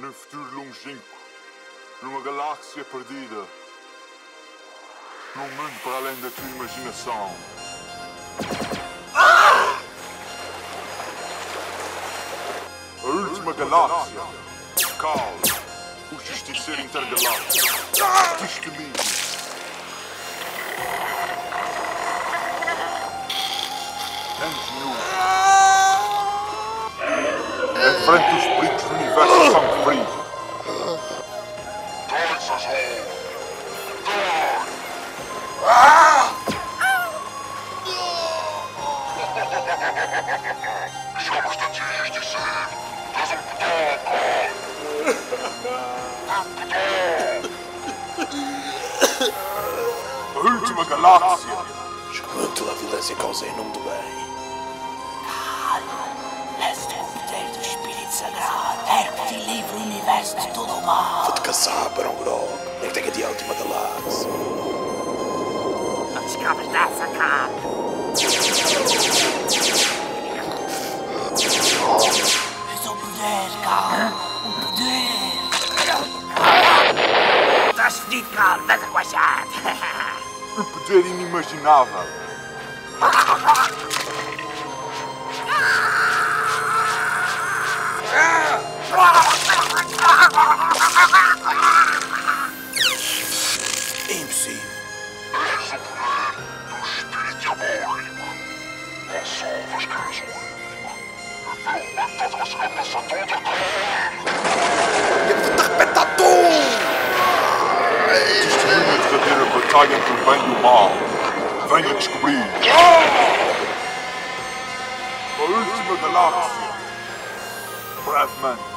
num futuro longínquo, numa galáxia perdida, num mundo para além da tua imaginação. A última galáxia. Calma. O justiceiro intergaláctico. Destemido. Enfrente os perigos do universo de sangue frio. Dói, Sazon! Dói! Já bastante justiceiro! Traz um pedóculo! A última galáxia! Escuto a violência causa em nome do bem. Este é o poder do Espírito Sagrado. Herpes e livre o universo de todo o mal. Vou-te caçar, Barão Grog. Eu tenho de A Última Galáxia. Não te escapes dessa, cara. És o poder, cara. O poder. Estás fedido, cara. Vais aguachar. O poder inimaginável. É impossível. És o poder do espírito diabólico. Não salvas que és o único. Então mata-te uma segunda toda, cara. Eu vou-te arrebentar tudo. Testemunha a verdadeira batalha entre o bem e o mal. Venha descobrir. A última galáxia. Brevemente.